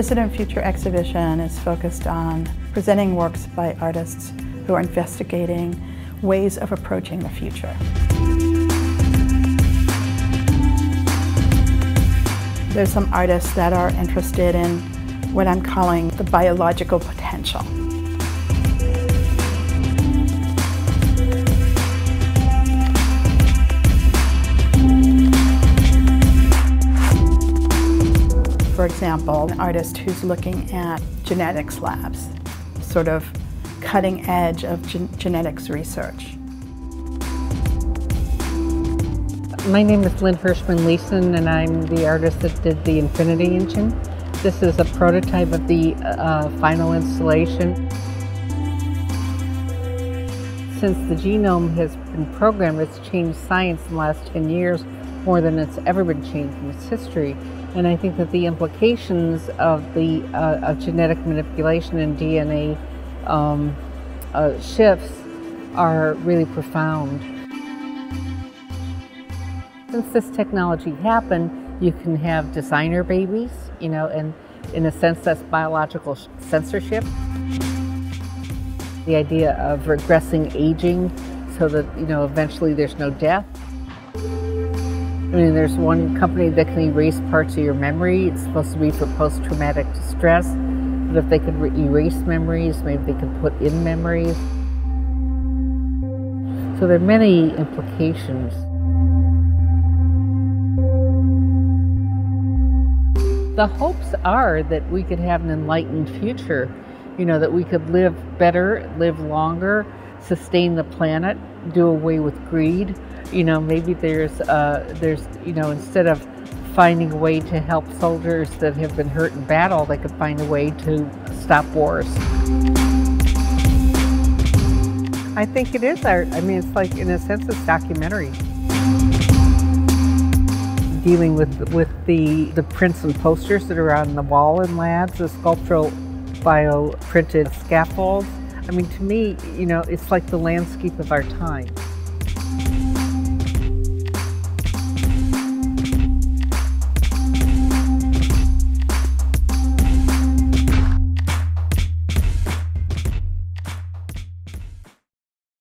Dissident Future exhibition is focused on presenting works by artists who are investigating ways of approaching the future. There's some artists that are interested in what I'm calling the biological potential. For example, an artist who's looking at genetics labs, sort of cutting edge of genetics research. My name is Lynn Hershman Leeson, and I'm the artist that did the Infinity Engine. This is a prototype of the final installation. Since the genome has been programmed, it's changed science in the last 10 years more than it's ever been changed in its history. And I think that the implications of the genetic manipulation and DNA shifts are really profound. Since this technology happened, you can have designer babies, you know, and in a sense that's biological censorship. The idea of regressing aging so that, you know, eventually there's no death. I mean, there's one company that can erase parts of your memory. It's supposed to be for post-traumatic distress. But if they could erase memories, maybe they could put in memories. So there are many implications. The hopes are that we could have an enlightened future, you know, that we could live better, live longer, sustain the planet, do away with greed. You know, maybe there's, you know, instead of finding a way to help soldiers that have been hurt in battle, they could find a way to stop wars. I think it is art. I mean, it's like, in a sense, it's documentary. Dealing with the prints and posters that are on the wall in labs, the sculptural bio-printed scaffolds. I mean, to me, you know, it's like the landscape of our time.